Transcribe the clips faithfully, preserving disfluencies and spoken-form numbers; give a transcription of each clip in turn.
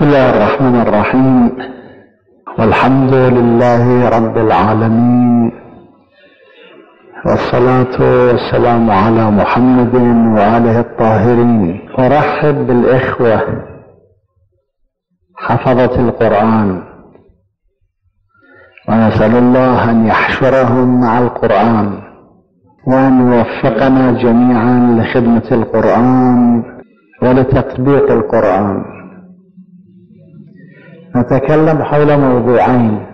بسم الله الرحمن الرحيم، والحمد لله رب العالمين، والصلاة والسلام على محمد وآله الطاهرين. أرحب بالإخوة حفظة القرآن ونسأل الله أن يحشرهم مع القرآن وأن يوفقنا جميعا لخدمة القرآن ولتطبيق القرآن. نتكلم حول موضوعين.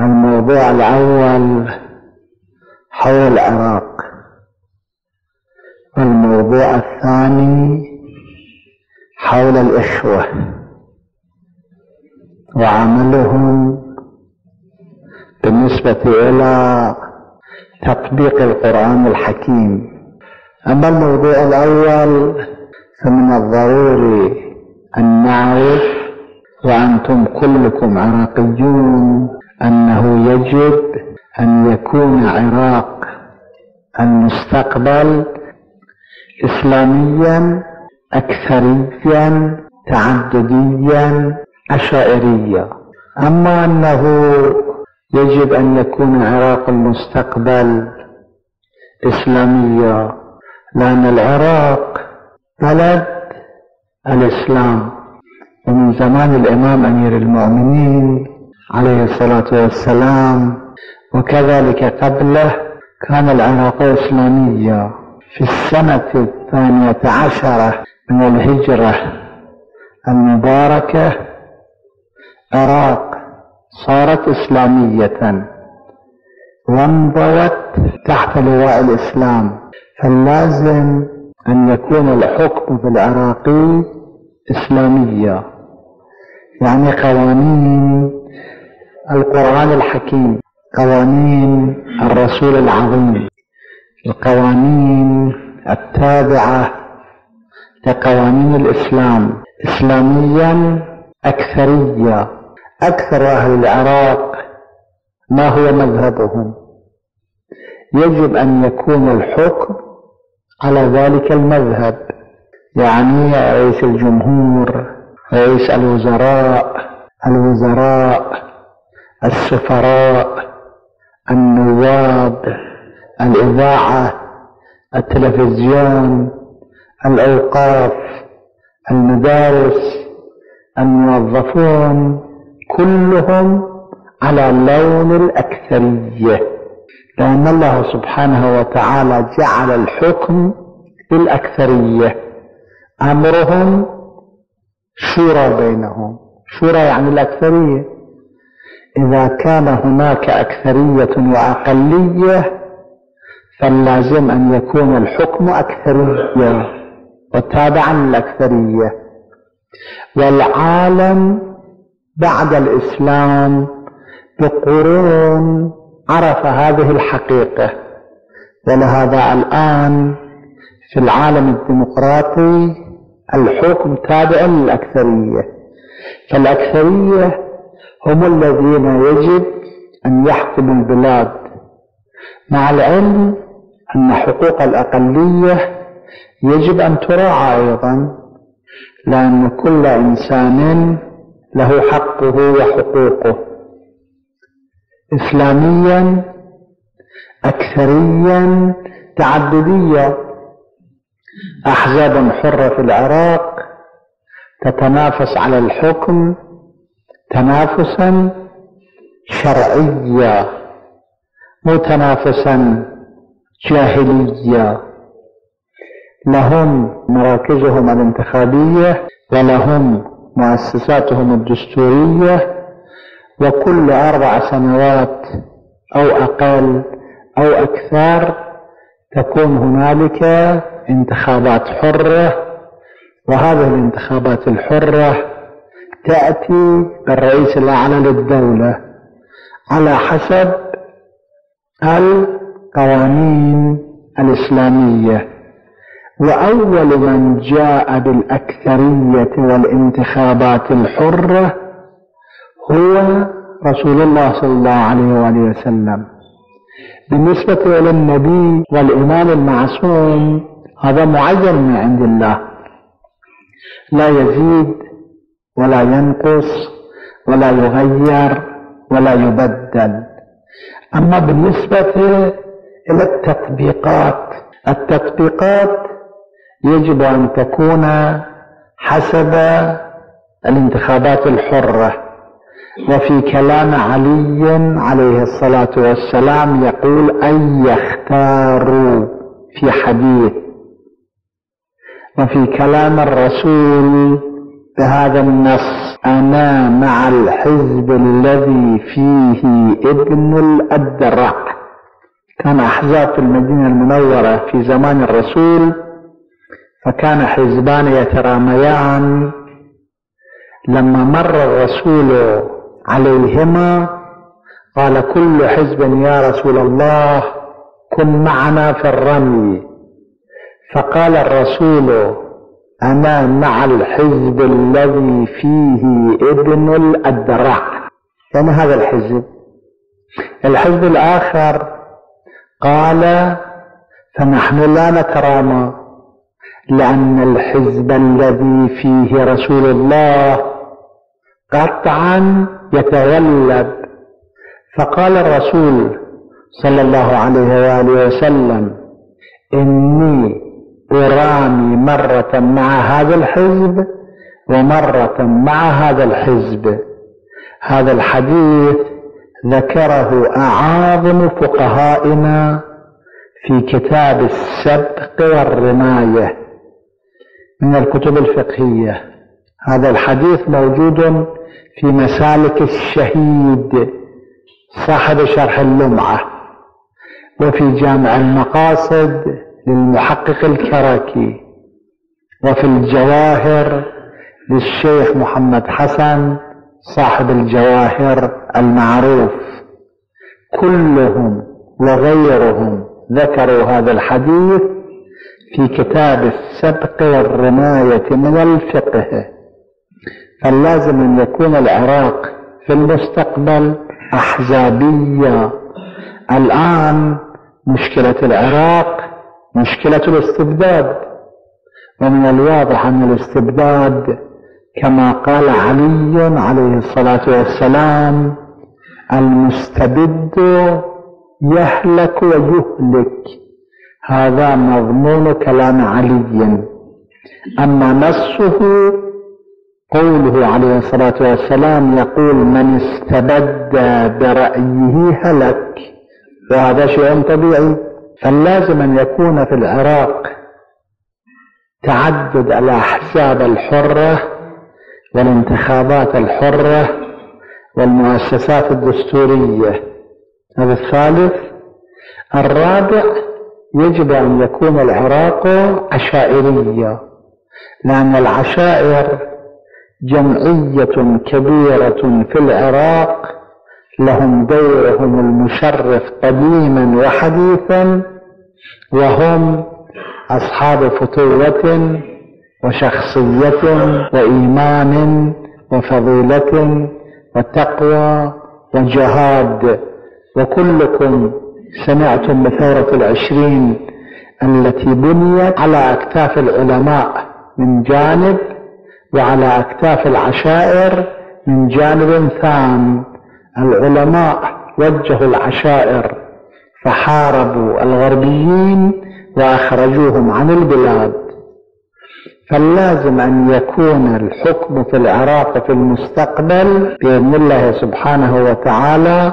الموضوع الأول حول العراق، والموضوع الثاني حول الإخوة وعملهم بالنسبة إلى تطبيق القرآن الحكيم. أما الموضوع الأول فمن الضروري أن نعرف، وأنتم كلكم عراقيون، أنه يجب أن يكون عراق المستقبل إسلاميا أكثريا تعدديا عشائريا. أما أنه يجب أن يكون عراق المستقبل إسلاميا، لأن العراق بلد الإسلام، ومن زمان الإمام أمير المؤمنين عليه الصلاة والسلام وكذلك قبله كان العراق إسلاميا. في السنة الثانية عشرة من الهجرة المباركة العراق صارت إسلامية وانضوت تحت لواء الإسلام، فلازم أن يكون الحكم في العراق إسلاميا، يعني قوانين القرآن الحكيم، قوانين الرسول العظيم، القوانين التابعة لقوانين الإسلام، إسلاميا أكثرية. أكثر أهل العراق ما هو مذهبهم، يجب أن يكون الحكم على ذلك المذهب، يعني رئيس الجمهور، رئيس الوزراء، الوزراء، السفراء، النواب، الإذاعة، التلفزيون، الأوقاف، المدارس، الموظفون، كلهم على لون الأكثرية، لأن الله سبحانه وتعالى جعل الحكم للأكثرية، أمرهم شورى بينهم. شورى يعني الأكثرية. إذا كان هناك أكثرية وأقلية فلازم أن يكون الحكم أكثرية وتابعا للأكثرية. والعالم بعد الإسلام بقرون عرف هذه الحقيقة، ولهذا الآن في العالم الديمقراطي الحكم تابع للأكثرية، فالأكثرية هم الذين يجب أن يحكموا البلاد، مع العلم أن حقوق الأقلية يجب أن تراعى أيضا، لأن كل إنسان له حقه وحقوقه. إسلاميا أكثريا تعددية. أحزاب حرة في العراق تتنافس على الحكم تنافسا شرعيا، مو تنافسا جاهليا. لهم مراكزهم الانتخابية ولهم مؤسساتهم الدستورية، وكل أربع سنوات أو أقل أو أكثر تكون هنالك انتخابات حرة، وهذه الانتخابات الحرة تأتي بالرئيس الأعلى للدولة على حسب القوانين الإسلامية. وأول من جاء بالأكثرية والانتخابات الحرة هو رسول الله صلى الله عليه وآله وسلم. بالنسبة إلى النبي والإمام المعصوم هذا معين من عند الله، لا يزيد ولا ينقص ولا يغير ولا يبدل. أما بالنسبة إلى التطبيقات، التطبيقات يجب أن تكون حسب الانتخابات الحرة. وفي كلام علي عليه الصلاة والسلام يقول أن يختاروا في حديث، وفي كلام الرسول بهذا النص أنا مع الحزب الذي فيه ابن الأدرع. كان أحزاب في المدينة المنورة في زمان الرسول، فكان حزبان يتراميان. لما مر الرسول عليهما قال كل حزب يا رسول الله كن معنا في الرمي، فقال الرسول أنا مع الحزب الذي فيه ابن الأدرع، يعني هذا الحزب. الحزب الآخر قال فنحن لا نترامى، لأن الحزب الذي فيه رسول الله قطعا يتغلب. فقال الرسول صلى الله عليه وآله وسلم إني أرامي مرة مع هذا الحزب ومرة مع هذا الحزب. هذا الحديث ذكره أعاظم فقهائنا في كتاب السبق والرماية من الكتب الفقهية. هذا الحديث موجود في مسالك الشهيد صاحب شرح اللمعة، وفي جامع المقاصد للمحقق الكركي، وفي الجواهر للشيخ محمد حسن صاحب الجواهر المعروف. كلهم وغيرهم ذكروا هذا الحديث في كتاب السبق والرماية من الفقه. فلازم أن يكون العراق في المستقبل أحزابيا. الآن مشكلة العراق مشكلة الاستبداد، ومن الواضح أن الاستبداد كما قال علي عليه الصلاة والسلام المستبد يهلك ويهلك، هذا مضمون كلام علي. أما نصه قوله عليه الصلاة والسلام يقول من استبد برأيه هلك، وهذا شيء طبيعي. فلازم أن يكون في العراق تعدد الأحزاب الحرة والانتخابات الحرة والمؤسسات الدستورية. هذا الثالث. الرابع يجب أن يكون العراق عشائريا، لأن العشائر جمعية كبيرة في العراق لهم دورهم المشرف قديما وحديثا، وهم أصحاب فتوة وشخصية وإيمان وفضيلة وتقوى وجهاد. وكلكم سمعتم بثورة العشرين التي بنيت على أكتاف العلماء من جانب وعلى أكتاف العشائر من جانب ثاني. العلماء وجهوا العشائر فحاربوا الغربيين وأخرجوهم عن البلاد. فلازم أن يكون الحكم في العراق في المستقبل بإذن الله سبحانه وتعالى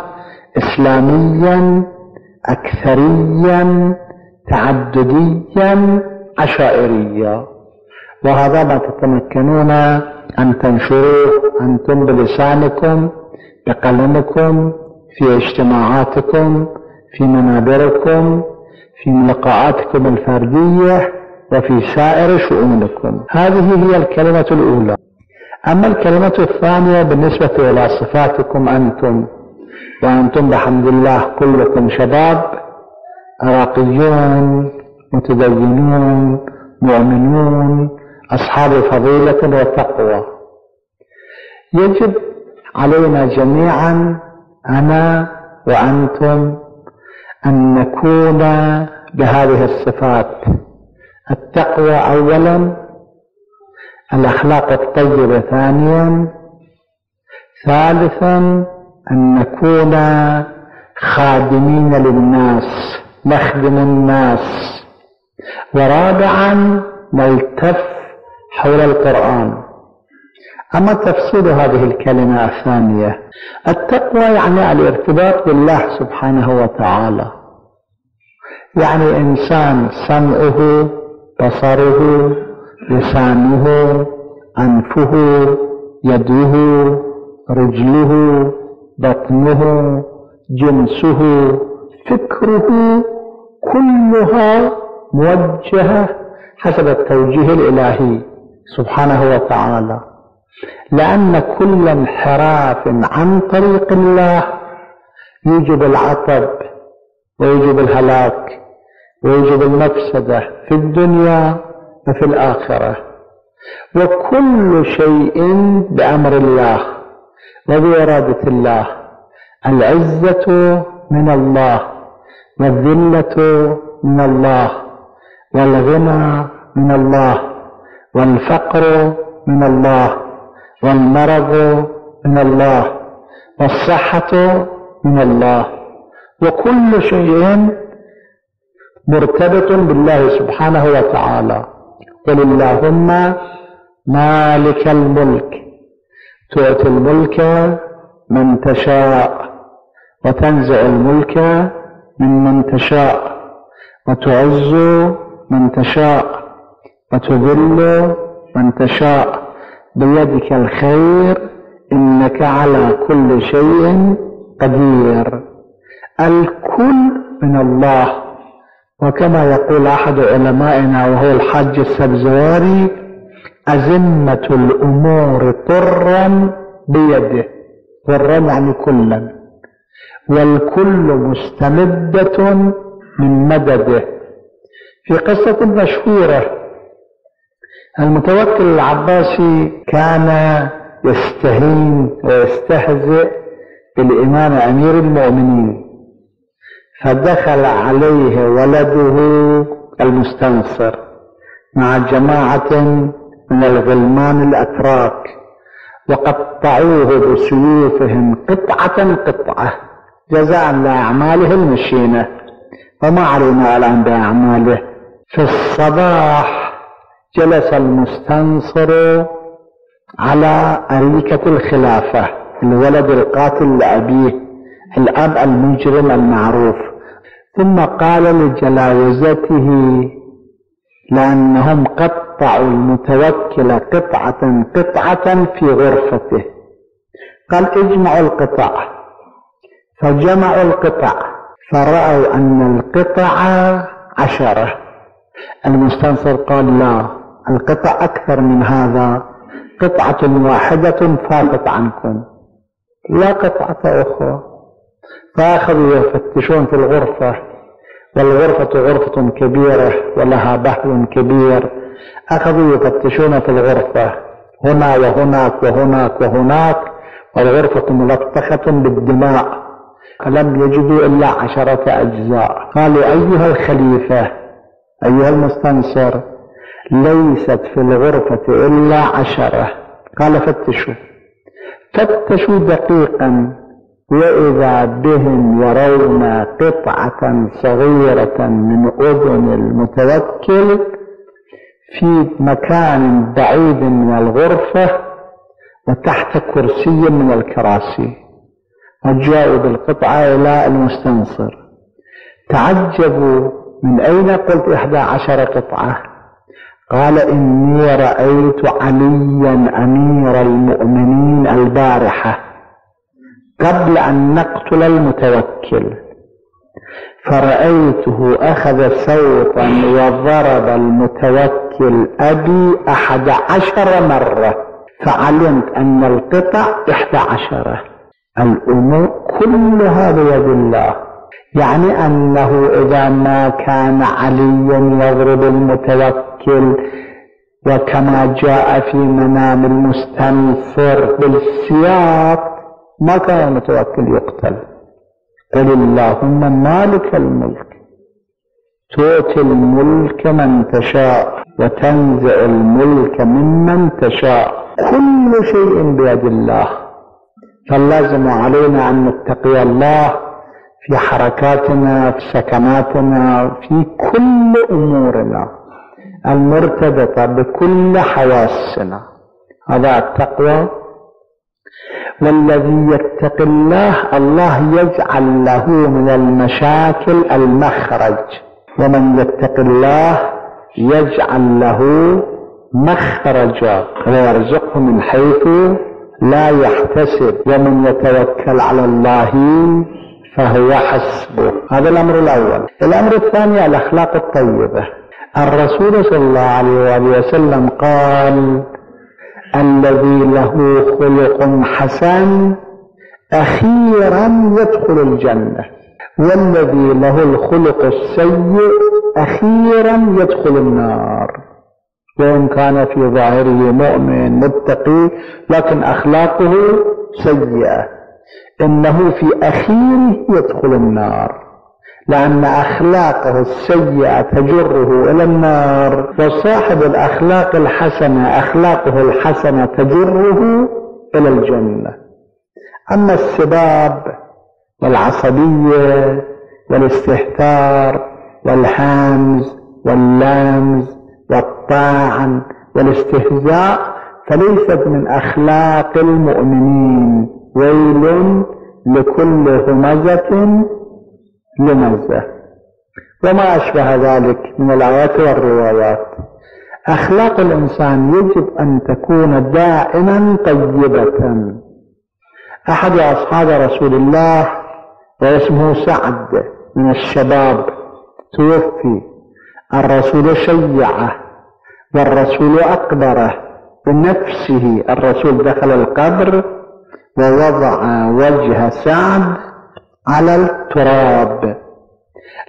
إسلاميا أكثريا تعدديا عشائريا، وهذا ما تتمكنون أن تنشروه أنتم بلسانكم بقلمكم في اجتماعاتكم في منابركم في لقاءاتكم الفردية وفي سائر شؤونكم. هذه هي الكلمة الأولى. أما الكلمة الثانية بالنسبة إلى صفاتكم أنتم، وأنتم بحمد الله كلكم شباب عراقيون متدينون مؤمنون أصحاب فضيلة وتقوى. يجب علينا جميعا أنا وأنتم أن نكون بهذه الصفات. التقوى أولا، الأخلاق الطيبة ثانيا. ثالثا أن نكون خادمين للناس، نخدم الناس. ورابعا نلتف حول القرآن. أما تفسير هذه الكلمة الثانية، التقوى يعني الارتباط بالله سبحانه وتعالى، يعني إنسان سمعه بصره لسانه أنفه يده رجله بطنه جنسه فكره كلها موجهة حسب التوجيه الإلهي سبحانه وتعالى، لأن كل انحراف عن طريق الله يوجب العطب ويوجب الهلاك ويوجب المفسدة في الدنيا وفي الآخرة. وكل شيء بأمر الله وبإرادة الله، العزة من الله والذلة من الله والغنى من الله والفقر من الله والمرض من الله والصحة من الله، وكل شيء مرتبط بالله سبحانه وتعالى. قل اللهم مالك الملك تؤتي الملك من تشاء وتنزع الملك ممن تشاء وتعز من تشاء وتذل من تشاء بيدك الخير إنك على كل شيء قدير. الكل من الله. وكما يقول أحد علمائنا وهو الحاج السبزواري: أزمة الأمور طرا بيده. طرا يعني كلا، والكل مستمدة من مدده. في قصة مشهورة، المتوكل العباسي كان يستهين ويستهزئ بالإمام أمير المؤمنين، فدخل عليه ولده المستنصر مع جماعة من الغلمان الأتراك وقطعوه بسيوفهم قطعة قطعة جزاء لأعماله المشينة، وما علينا الآن بأعماله. في الصباح جلس المستنصر على أريكة الخلافة، الولد القاتل لأبيه، الأب المجرم المعروف، ثم قال لجلاوزته لأنهم قطعوا المتوكل قطعة قطعة في غرفته، قال: اجمعوا القطع. فجمعوا القطع فرأوا أن القطع عشرة. المستنصر قال: لا، القطع أكثر من هذا، قطعة واحدة فاتت عنكم، لا قطعة أخرى. فأخذوا يفتشون في الغرفة، والغرفة غرفة كبيرة ولها بحر كبير، أخذوا يفتشون في الغرفة هنا وهناك وهناك وهناك، والغرفة ملطخة بالدماء، فلم يجدوا إلا عشرة أجزاء. قالوا: أيها الخليفة، أيها المستنصر، ليست في الغرفة إلا عشرة. قال: فتشوا. فتشوا دقيقا، وإذا بهم يرون قطعة صغيرة من أذن المتوكل في مكان بعيد من الغرفة وتحت كرسي من الكراسي. وجاءوا بالقطعة إلى المستنصر، تعجبوا: من أين قلت إحدى عشر قطعة؟ قال: إني رأيت عليا أمير المؤمنين البارحة قبل أن نقتل المتوكل، فرأيته أخذ سوطا وضرب المتوكل أبي أحد عشر مرة، فعلمت أن القطع إحدى عشرة. الأمور كلها بيد الله، يعني أنه إذا ما كان علي يضرب المتوكل، وكما جاء في منام المستنصر بالسياط، ما كان المتوكل يقتل. قل اللهم مالك الملك تؤتي الملك من تشاء وتنزع الملك ممن تشاء. كل شيء بيد الله، فلازم علينا أن نتقي الله في حركاتنا، في سكناتنا، في كل أمورنا المرتبطة بكل حواسنا. هذا التقوى. والذي يتقي الله الله يجعل له من المشاكل المخرج، ومن يتقي الله يجعل له مخرجا ويرزقه من حيث لا يحتسب، ومن يتوكل على الله فهو حسبه. هذا الأمر الأول. الأمر الثاني الأخلاق الطيبة. الرسول صلى الله عليه وسلم قال: الذي له خلق حسن أخيرا يدخل الجنة، والذي له الخلق السيء أخيرا يدخل النار. وإن كان في ظاهره مؤمن متقي لكن أخلاقه سيئة، إنه في أخيره يدخل النار، لأن أخلاقه السيئة تجره إلى النار، وصاحب الأخلاق الحسنة أخلاقه الحسنة تجره إلى الجنة. أما السباب والعصبية والاستهتار والهمز واللمز والطعن والاستهزاء فليست من أخلاق المؤمنين. ويل لكل همزة لمزة، وما أشبه ذلك من الآيات والروايات. أخلاق الإنسان يجب أن تكون دائما طيبة. أحد أصحاب رسول الله واسمه سعد من الشباب توفي، الرسول شيعه والرسول أقبره بنفسه. الرسول دخل القبر ووضع وجه سعد على التراب.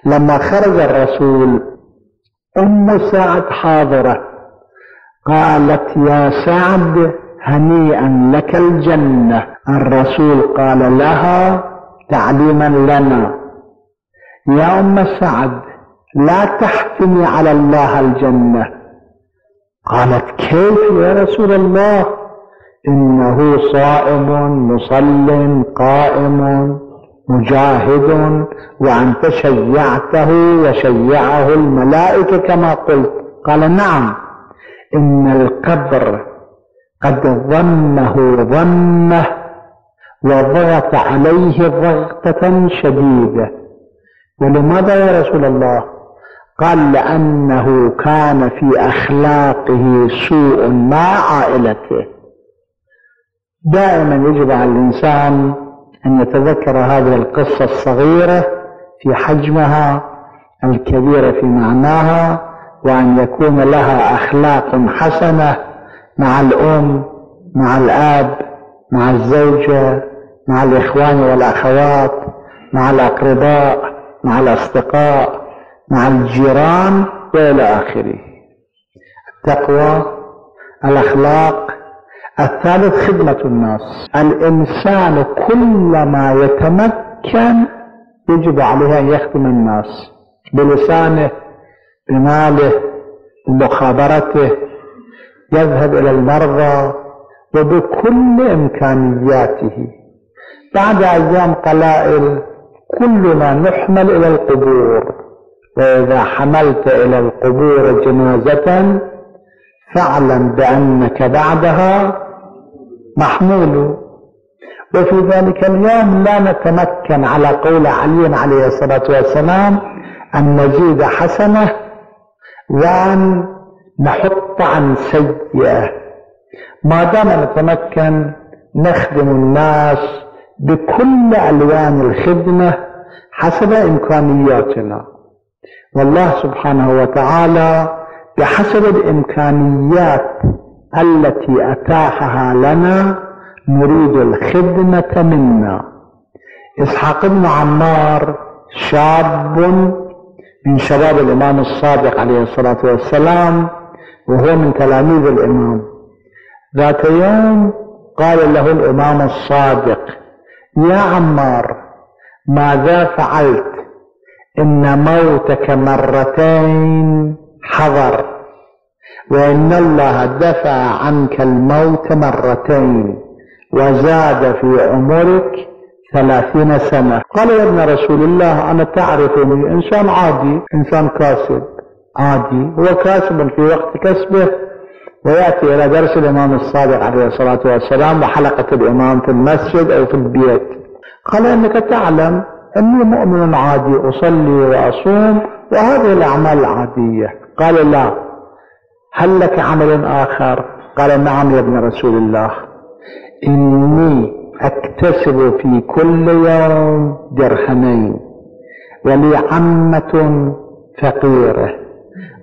لما خرج الرسول أم سعد حاضرة، قالت: يا سعد هنيئا لك الجنة. الرسول قال لها تعليما لنا: يا أم سعد لا تحتمي على الله الجنة. قالت: كيف يا رسول الله؟ إنه صائم مصل قائم مجاهد، وأنت شيعته وشيعه الملائكة كما قلت. قال: نعم، إن القبر قد ضمه ضمه وضغط عليه ضغطة شديدة. ولماذا يا رسول الله؟ قال: لأنه كان في أخلاقه سوء مع عائلته. دائما يجب على الإنسان أن يتذكر هذه القصة الصغيرة في حجمها الكبيرة في معناها، وأن يكون لها أخلاق حسنة مع الأم، مع الأب، مع الزوجة، مع الإخوان والأخوات، مع الأقرباء، مع الأصدقاء، مع الجيران، وإلى آخره. التقوى، الأخلاق. الثالث خدمة الناس. الإنسان كلما يتمكن يجب عليه أن يخدم الناس بلسانه، بماله، بمخابرته، يذهب إلى المرضى وبكل إمكانياته. بعد أيام قلائل كلنا نحمل إلى القبور، وإذا حملت إلى القبور جنازة فاعلم بأنك بعدها محمول. وفي ذلك اليوم لا نتمكن على قول علي عليه الصلاة والسلام أن نزيد حسنة وأن نحط عن سيئة. ما دام نتمكن نخدم الناس بكل ألوان الخدمة حسب إمكانياتنا. والله سبحانه وتعالى بحسب الإمكانيات التي أتاحها لنا نريد الخدمة منا. إسحاق بن عمار شاب من شباب الإمام الصادق عليه الصلاة والسلام، وهو من تلاميذ الإمام. ذات يوم قال له الإمام الصادق: يا عمار، ماذا فعلت؟ إن موتك مرتين حضر، وإن الله دفع عنك الموت مرتين وزاد في عمرك ثلاثين سنة. قال يا ابن رسول الله أنا تعرفني إنسان عادي، إنسان كاسب عادي، هو كاسب في وقت كسبه. ويأتي إلى درس الإمام الصادق عليه الصلاة والسلام وحلقة الإمام في المسجد أو في البيت، قال إنك تعلم أني مؤمن عادي أصلي وأصوم وهذه الأعمال العادية. قال لا، هل لك عمل آخر؟ قال نعم يا ابن رسول الله، إني أكتسب في كل يوم درهمين، ولي عمة فقيرة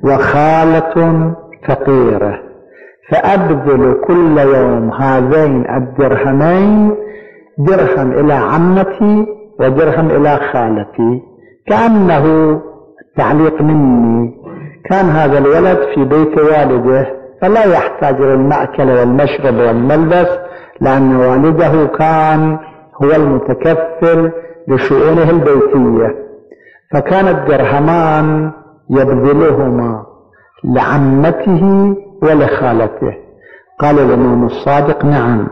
وخالة فقيرة، فأبذل كل يوم هذين الدرهمين، درهم إلى عمتي ودرهم إلى خالتي، كأنه تعليق مني. كان هذا الولد في بيت والده فلا يحتاج للمأكل والمشرب والملبس، لأن والده كان هو المتكفل لشؤونه البيتية، فكان الدرهمان يبذلهما لعمته ولخالته. قال الإمام الصادق نعم،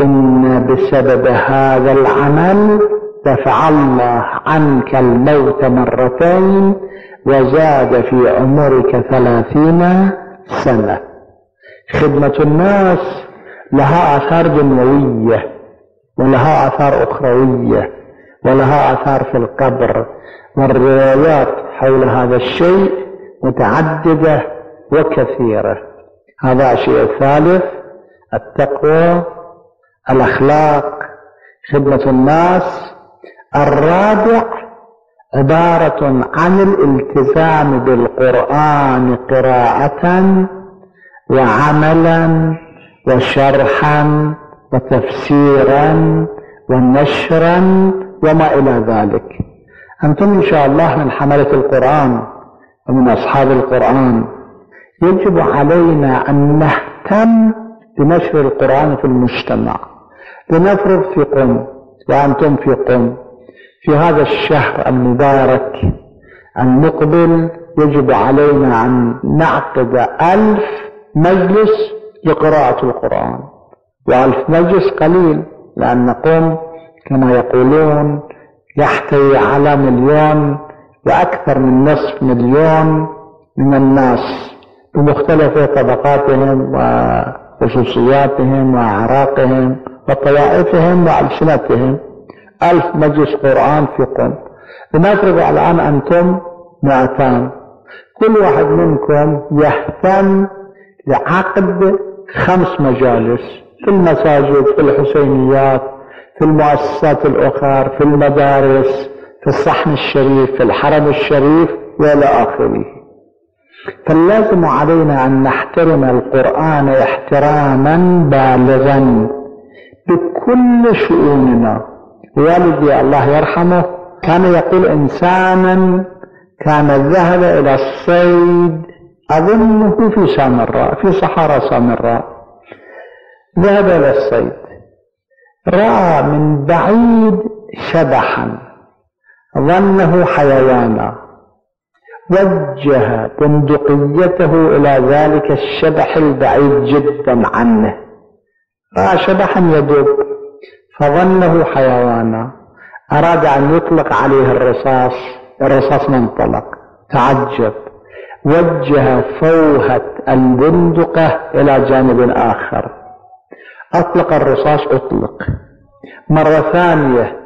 إن بسبب هذا العمل دفع الله عنك الموت مرتين وزاد في عمرك ثلاثين سنة. خدمة الناس لها آثار دنيوية ولها آثار أخروية ولها آثار في القبر، والروايات حول هذا الشيء متعددة وكثيرة. هذا الشيء الثالث، التقوى، الأخلاق، خدمة الناس. الرابع عبارة عن الالتزام بالقرآن قراءة وعملا وشرحا وتفسيرا ونشرا وما إلى ذلك. أنتم إن شاء الله من حملة القرآن ومن أصحاب القرآن، يجب علينا أن نهتم بنشر القرآن في المجتمع. لنفرض في قم وأنتم في قم في هذا الشهر المبارك المقبل يجب علينا أن نعقد ألف مجلس لقراءة القرآن، وألف مجلس قليل، لأن قم كما يقولون يحتوي على مليون وأكثر من نصف مليون من الناس بمختلف طبقاتهم وخصوصياتهم وأعراقهم وطوائفهم وألسنتهم. ألف مجلس قرآن في قم. لنفرض الآن أنتم مئتان، كل واحد منكم يهتم لعقد خمس مجالس في المساجد، في الحسينيات، في المؤسسات الأخرى، في المدارس، في الصحن الشريف، في الحرم الشريف وإلى آخره. فلازم علينا أن نحترم القرآن احتراما بالغا بكل شؤوننا. والدي الله يرحمه كان يقول إنسانا كان ذهب إلى الصيد، أظنه في سامراء، في صحراء سامراء، ذهب إلى الصيد، رأى من بعيد شبحا ظنه حيوانا، وجه بندقيته إلى ذلك الشبح البعيد جدا عنه، رأى شبحا يدب فظنه حيوانا، أراد أن يطلق عليه الرصاص، الرصاص ما انطلق، تعجب، وجه فوهة البندقة إلى جانب آخر، أطلق الرصاص، أطلق مرة ثانية،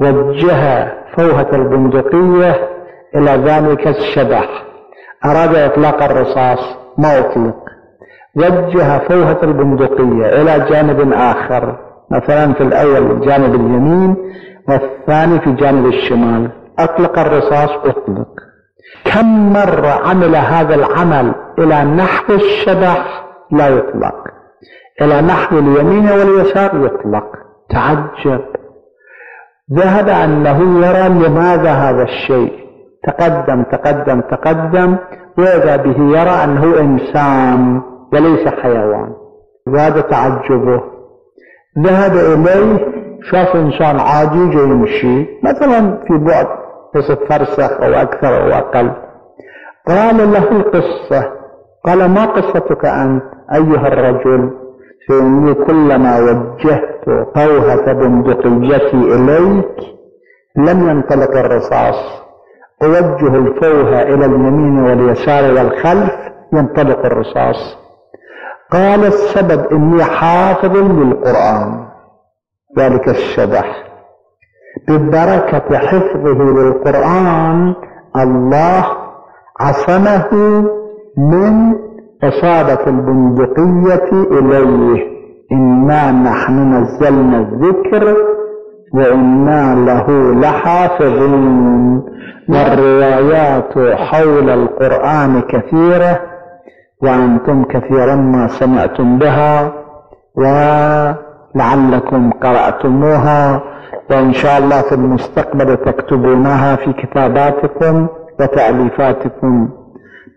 وجه فوهة البندقية إلى ذلك الشبح، أراد إطلاق الرصاص، ما أطلق، وجه فوهة البندقية إلى جانب آخر، مثلا في الأول جانب اليمين والثاني في جانب الشمال، أطلق الرصاص، أطلق. كم مرة عمل هذا العمل إلى نحو الشبح؟ لا يطلق. إلى نحو اليمين واليسار يطلق. تعجب، ذهب أنه يرى لماذا هذا الشيء، تقدم تقدم تقدم، وإذا به يرى أنه إنسان وليس حيوان، زاد تعجبه، ذهب إليه شاف إنسان عادي جاي يمشي مثلا في بعد قصة فرسخ أو أكثر أو أقل، قال له القصة قال: ما قصتك أنت أيها الرجل؟ فإني كلما وجهت قوهة بندقيتي إليك لم ينطلق الرصاص، أوجه الفوهة إلى اليمين واليسار والخلف ينطلق الرصاص. قال: السبب إني حافظ للقرآن ذلك الشبح. ببركة حفظه للقرآن الله عصمه من إصابة البندقية إليه. إنا نحن نزلنا الذكر وإنا له لحافظون. والروايات حول القرآن كثيرة، وأنتم كثيرا ما سمعتم بها ولعلكم قرأتموها، وإن شاء الله في المستقبل تكتبونها في كتاباتكم وتأليفاتكم.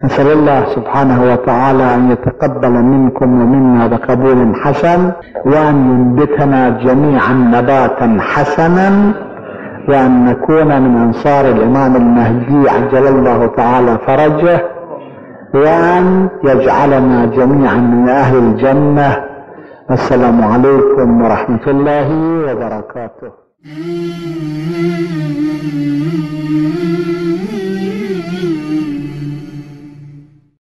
نسأل الله سبحانه وتعالى أن يتقبل منكم ومنا بقبول حسن، وأن ينبتنا جميعا نباتا حسنا، وأن نكون من أنصار الإمام المهدي عجل الله تعالى فرجه، وأن يجعلنا جميعا من أهل الجنة. السلام عليكم ورحمة الله وبركاته.